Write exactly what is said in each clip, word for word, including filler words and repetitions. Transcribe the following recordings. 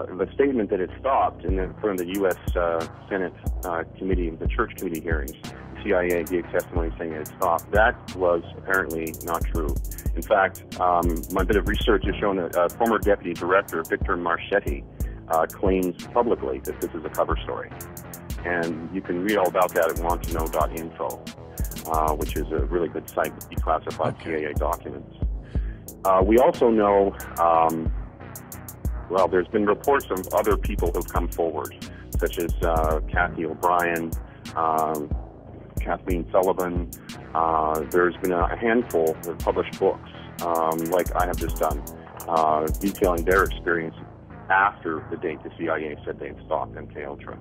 uh, the statement that it stopped in the, from the U S Uh, Senate uh, committee, the church committee hearings, C I A gave testimony saying it stopped. That was apparently not true. In fact, um, my bit of research has shown that uh, former deputy director Victor Marchetti uh, claims publicly that this is a cover story. And you can read all about that at want to know dot info, uh, which is a really good site that declassified okay. C I A documents. Uh, we also know, um, well, there's been reports of other people who've come forward, such as uh, Kathy O'Brien, um, Kathleen Sullivan. Uh, there's been a handful of published books, um, like I have just done, uh, detailing their experience after the date the C I A said they had stopped MKUltra.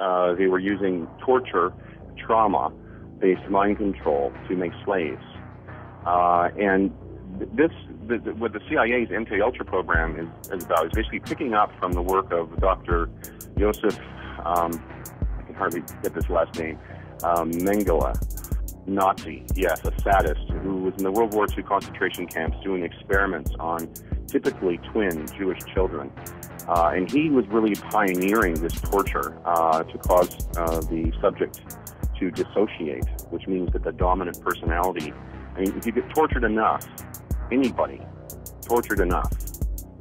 Uh, they were using torture, trauma-based mind control to make slaves. Uh, and this, the, the, what the C I A's MKUltra program is, is about is basically picking up from the work of Doctor Josef, um, I can hardly get this last name, um, Mengele, Nazi, yes, a sadist, who was in the World War Two concentration camps doing experiments on typically twin Jewish children. Uh, and he was really pioneering this torture uh, to cause uh, the subject to dissociate, which means that the dominant personality, I mean, if you get tortured enough, anybody tortured enough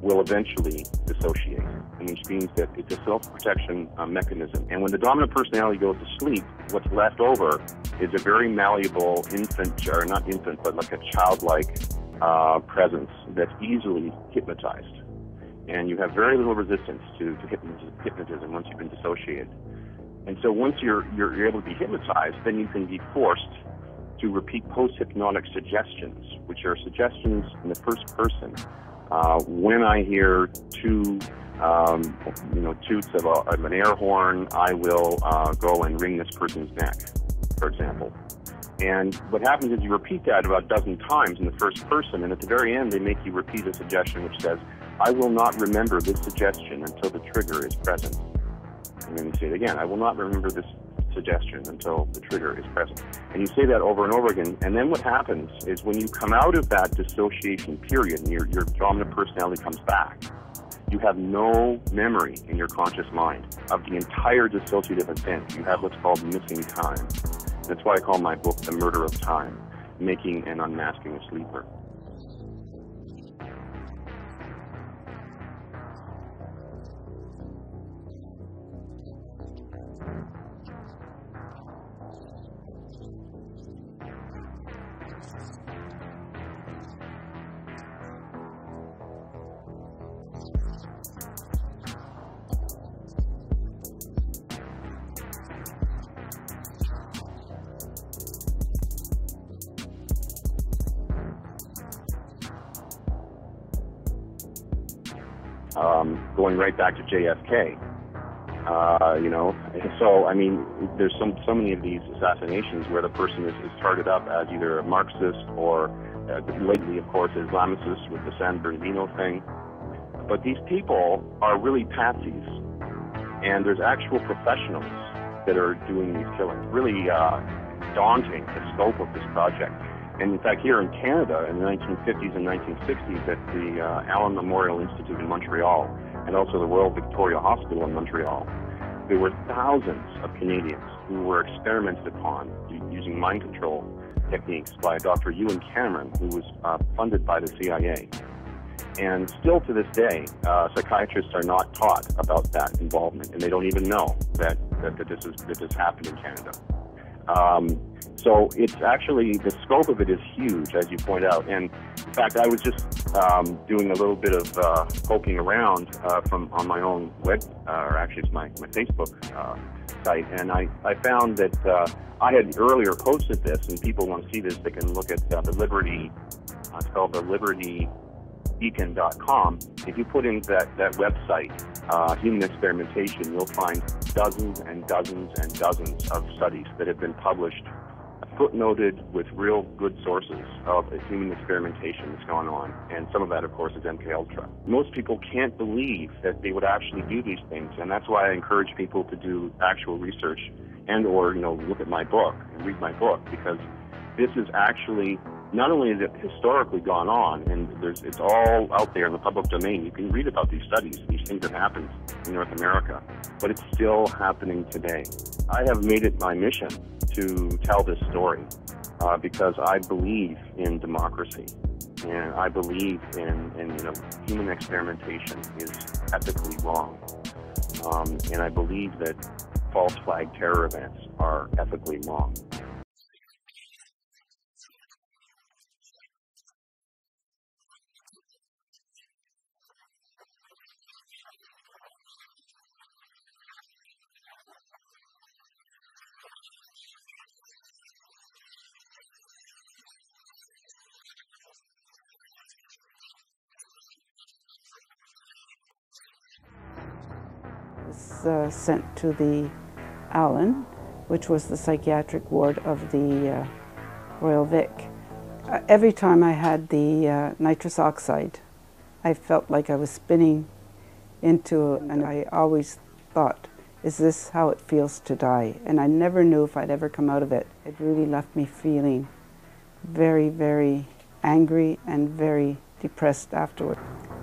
will eventually dissociate, and which means that it's a self-protection uh, mechanism. And when the dominant personality goes to sleep, what's left over is a very malleable infant, or not infant, but like a childlike uh, presence that's easily hypnotized. And you have very little resistance to, to hypnotism once you've been dissociated. And so once you're, you're, you're able to be hypnotized, then you can be forced to repeat post-hypnotic suggestions, which are suggestions in the first person. Uh, when I hear two, um, you know, toots of, a, of an air horn, I will uh, go and wring this person's neck, for example. And what happens is you repeat that about a dozen times in the first person, and at the very end they make you repeat a suggestion which says, I will not remember this suggestion until the trigger is present. And then you say it again, I will not remember this suggestion until the trigger is present. And you say that over and over again, and then what happens is when you come out of that dissociation period and your, your dominant personality comes back, you have no memory in your conscious mind of the entire dissociative event. You have what's called missing time. That's why I call my book The Murder of Time, Making and Unmasking a Sleeper. Um, going right back to J F K, uh, you know. So, I mean, there's some, so many of these assassinations where the person is, is started up as either a Marxist or, uh, lately, of course, Islamicist with the San Bernardino thing. But these people are really patsies, and there's actual professionals that are doing these killings. Really uh, daunting, the scope of this project. And in fact, here in Canada, in the nineteen fifties and nineteen sixties, at the uh, Allen Memorial Institute in Montreal, and also the Royal Victoria Hospital in Montreal, there were thousands of Canadians who were experimented upon using mind control techniques by Doctor Ewen Cameron, who was uh, funded by the C I A. And still to this day, uh, psychiatrists are not taught about that involvement, and they don't even know that, that, that, this, is, that this happened in Canada. Um, so it's actually, the scope of it is huge, as you point out. And in fact, I was just um, doing a little bit of uh, poking around uh, from on my own web, uh, or actually it's my, my Facebook uh, site, and I, I found that uh, I had earlier posted this, and people want to see this, they can look at uh, the Liberty, uh, it's called the Liberty Liberty Beacon dot com. If you put in that, that website, uh, human experimentation, you'll find dozens and dozens and dozens of studies that have been published, footnoted with real good sources of human experimentation that's going on. And some of that, of course, is MKUltra. Most people can't believe that they would actually do these things, and that's why I encourage people to do actual research and or, you know, look at my book and read my book, because this is actually, not only is it historically gone on, and there's, it's all out there in the public domain. You can read about these studies, these things that happened in North America, but it's still happening today. I have made it my mission to tell this story uh, because I believe in democracy, and I believe in, in you know, human experimentation is ethically wrong, um, and I believe that false flag terror events are ethically wrong. Uh, sent to the Allen, which was the psychiatric ward of the uh, Royal Vic. Uh, every time I had the uh, nitrous oxide, I felt like I was spinning into, and I always thought, is this how it feels to die? And I never knew if I'd ever come out of it. It really left me feeling very, very angry and very depressed afterward.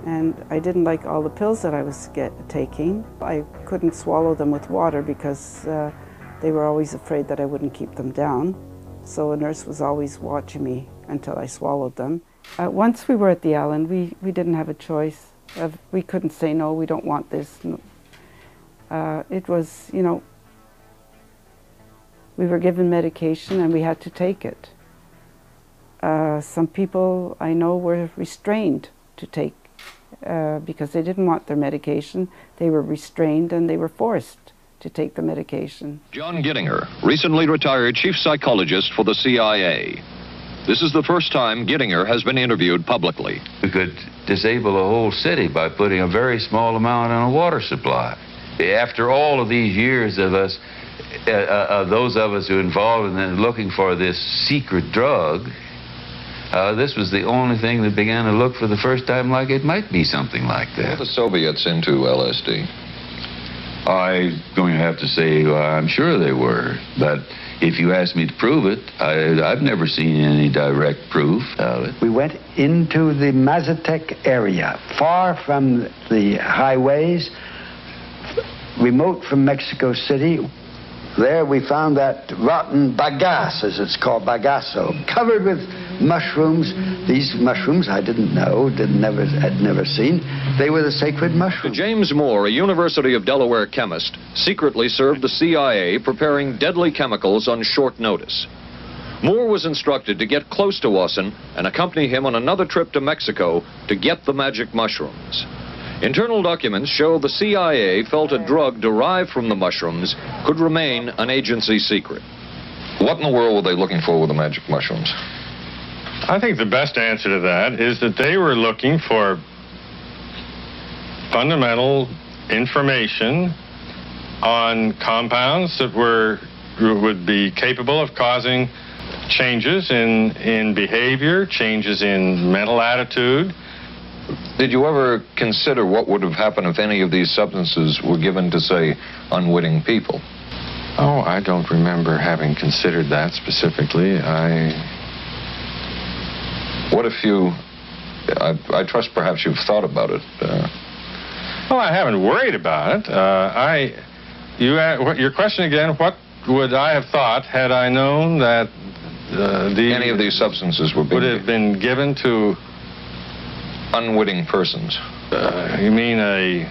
And I didn't like all the pills that I was get, taking. I couldn't swallow them with water because uh, they were always afraid that I wouldn't keep them down. So a nurse was always watching me until I swallowed them. Uh, once we were at the Allen, we, we didn't have a choice. Uh, we couldn't say, no, we don't want this. Uh, it was, you know, we were given medication and we had to take it. Uh, some people I know were restrained to take Uh, because they didn't want their medication. They were restrained and they were forced to take the medication. John Gittinger, recently retired chief psychologist for the C I A. This is the first time Gittinger has been interviewed publicly. We could disable a whole city by putting a very small amount on a water supply. After all of these years of us, uh, uh, those of us who are involved in looking for this secret drug, Uh, this was the only thing that began to look for the first time like it might be something like that. Were the Soviets into L S D? I'm going to have to say uh, I'm sure they were, but if you ask me to prove it, I, I've never seen any direct proof of it. We went into the Mazatec area, far from the highways, remote from Mexico City. There we found that rotten bagasse, as it's called, bagasso, covered with mushrooms. These mushrooms I didn't know, didn't never, had never seen. They were the sacred mushrooms. James Moore, a University of Delaware chemist, secretly served the C I A preparing deadly chemicals on short notice. Moore was instructed to get close to Wasson and accompany him on another trip to Mexico to get the magic mushrooms. Internal documents show the C I A felt a drug derived from the mushrooms could remain an agency secret. What in the world were they looking for with the magic mushrooms? I think the best answer to that is that they were looking for fundamental information on compounds that were would be capable of causing changes in, in behavior, changes in mental attitude. Did you ever consider what would have happened if any of these substances were given to, say, unwitting people? Oh, I don't remember having considered that specifically. I... What if you... I, I trust perhaps you've thought about it. Uh... Well, I haven't worried about it. Uh, I... You, uh, your question again, what would I have thought had I known that uh, the... Any of these substances were being... Would have been given to... unwitting persons. Uh, you mean a,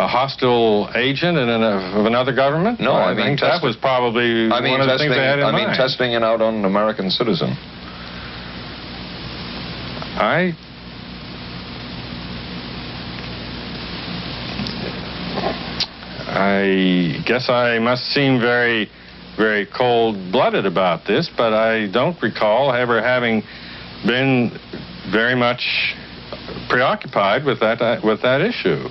a hostile agent in an, of another government? No, I, I mean think that was probably I mean one of testing, the things they had in I mind. I mean testing it out on an American citizen. I... I guess I must seem very, very cold-blooded about this, but I don't recall ever having been very much preoccupied with that uh, with that issue.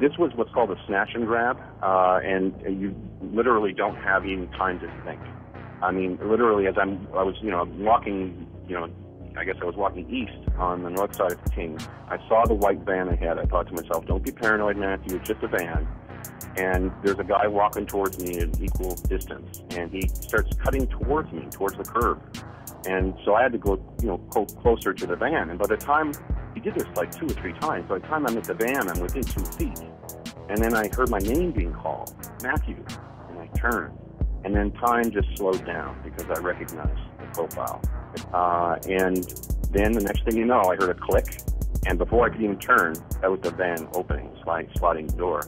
This was what's called a snatch and grab, uh, and you literally don't have even time to think. I mean, literally, as I'm, I was, you know, walking, you know, I guess I was walking east on the north side of King. I saw the white van ahead. I thought to myself, don't be paranoid, Matthew, it's just a van. And there's a guy walking towards me at an equal distance, and he starts cutting towards me, towards the curb. And so I had to go, you know, closer to the van. And by the time, he did this like two or three times, by the time I'm at the van, I'm within two feet. And then I heard my name being called, Matthew, and I turned. And then time just slowed down because I recognized the profile. Uh, and then the next thing you know, I heard a click. And before I could even turn, that was the van opening, sliding, sliding door.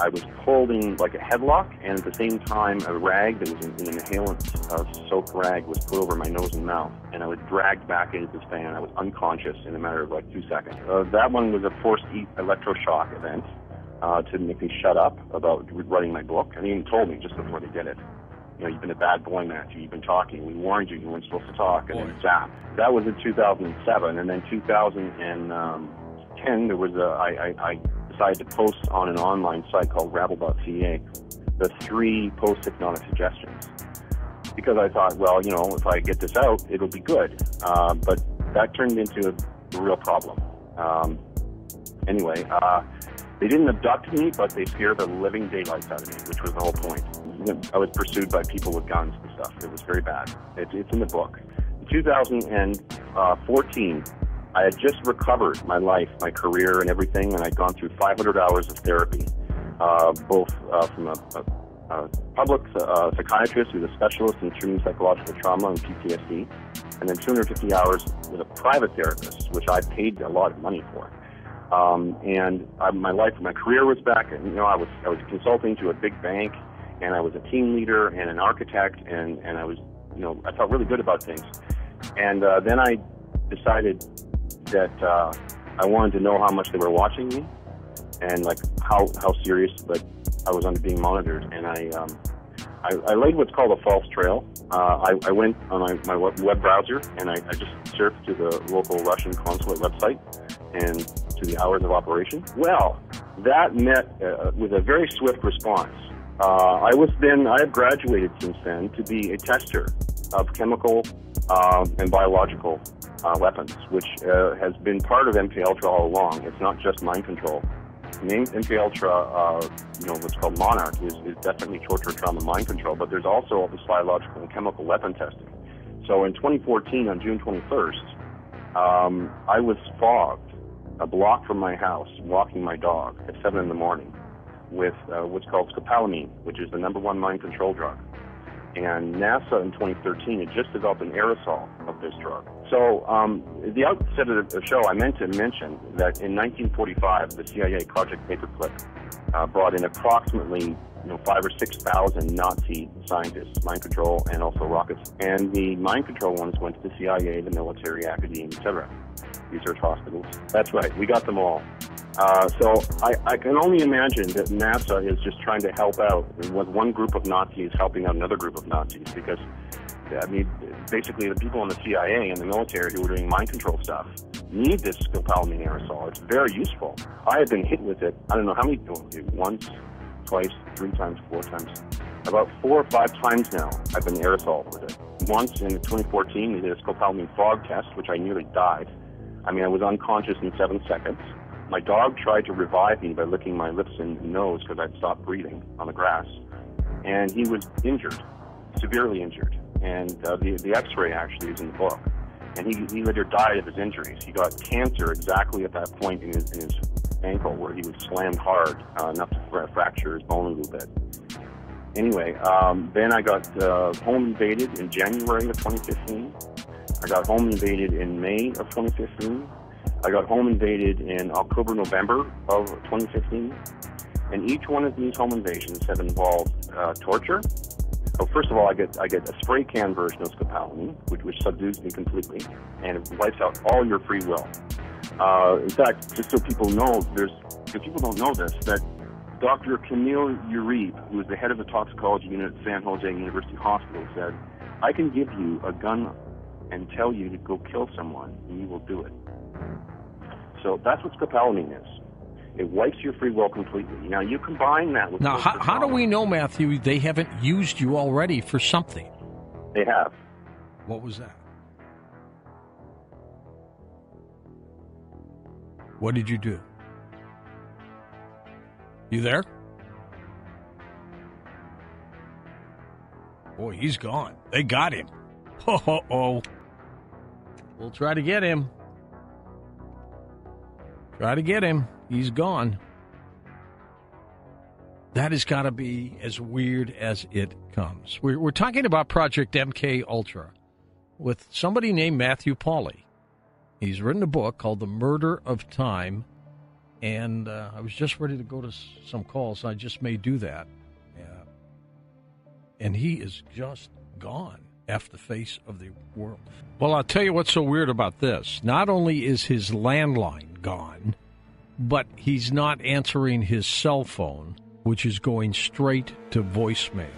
I was holding like a headlock, and at the same time, a rag that was an, an inhalant uh, soap rag was put over my nose and mouth, and I was dragged back into this van. I was unconscious in a matter of like two seconds. Uh, that one was a forced e electroshock event uh, to make me shut up about writing my book. And they even told me just before they did it, you know, you've been a bad boy, Matthew. You've been talking. We warned you. You weren't supposed to talk. And then zap. That was in two thousand seven. And then two thousand ten, there was a, I, I, I decided to post on an online site called Rabble dot C A the three post-hypnotic suggestions. Because I thought, well, you know, if I get this out, it'll be good. Uh, but that turned into a real problem. Um, anyway, uh, they didn't abduct me, but they scared the living daylights out of me, which was the whole point. I was pursued by people with guns and stuff. It was very bad. It, it's in the book. In two thousand fourteen, I had just recovered my life, my career, and everything, and I'd gone through five hundred hours of therapy, uh, both uh, from a, a, a public uh, psychiatrist who's a specialist in treating psychological trauma and P T S D, and then two hundred fifty hours with a private therapist, which I paid a lot of money for. Um, and I, my life, my career was back, and you know, I was I was consulting to a big bank. And I was a team leader and an architect, and, and I was, you know, I felt really good about things. And uh, then I decided that uh, I wanted to know how much they were watching me, and like how how serious, like I was under being monitored. And I um, I, I laid what's called a false trail. Uh, I, I went on my, my web browser, and I, I just surfed to the local Russian consulate website and to the hours of operation. Well, that met uh, with a very swift response. Uh, I was then, I have graduated since then to be a tester of chemical uh, and biological uh, weapons, which uh, has been part of M K Ultra all along. It's not just mind control. M K Ultra, uh, you know, what's called Monarch, is, is definitely torture, trauma, mind control, but there's also all this biological and chemical weapon testing. So in twenty fourteen, on June twenty-first, um, I was fogged a block from my house, walking my dog at seven in the morning, with uh, what's called scopolamine, which is the number one mind control drug. And NASA in twenty thirteen had just developed an aerosol of this drug. So um, at the outset of the show, I meant to mention that in nineteen forty-five, the C I A Project Paperclip uh, brought in approximately you know, five or six thousand Nazi scientists, mind control, and also rockets. And the mind control ones went to the C I A, the military, academia, et cetera, research hospitals. That's right, we got them all. Uh, so I, I can only imagine that NASA is just trying to help out with one group of Nazis helping out another group of Nazis, because, I mean, basically the people in the C I A and the military who are doing mind control stuff need this scopolamine aerosol. It's very useful. I have been hit with it, I don't know how many, once, twice, three times, four times, about four or five times now I've been aerosoled with it. Once in twenty fourteen, we did a scopolamine fog test, which I nearly died. I mean, I was unconscious in seven seconds. My dog tried to revive me by licking my lips and nose because I'd stopped breathing on the grass. And he was injured, severely injured. And uh, the, the x-ray actually is in the book. And he, he later died of his injuries. He got cancer exactly at that point in his, in his ankle where he was slammed hard uh, enough to fra fracture his bone a little bit. Anyway, um, then I got uh, home invaded in January of twenty fifteen. I got home invaded in May of twenty fifteen. I got home invaded in October, November of twenty fifteen, and each one of these home invasions have involved uh, torture. So first of all, I get I get a spray can version of scopolamine, which which subdues me completely and it wipes out all your free will. Uh, in fact, just so people know, there's if people don't know this, that Doctor Camille Uribe, who is the head of the toxicology unit at San Jose University Hospital, said, "I can give you a gun and tell you to go kill someone, and you will do it." So that's what scopolamine is. It wipes your free will completely. Now, you combine that with... Now, how, how do we know, Matthew, they haven't used you already for something? They have. What was that? What did you do? You there? Boy, he's gone. They got him. Oh, we'll try to get him. Try to get him. He's gone. That has got to be as weird as it comes. We're, we're talking about Project MKUltra with somebody named Matthew Pauly. He's written a book called The Murder of Time. And uh, I was just ready to go to some calls. So I just may do that. Yeah. And he is just gone off the face of the world. Well, I'll tell you what's so weird about this. Not only is his landline gone, but he's not answering his cell phone, which is going straight to voicemail.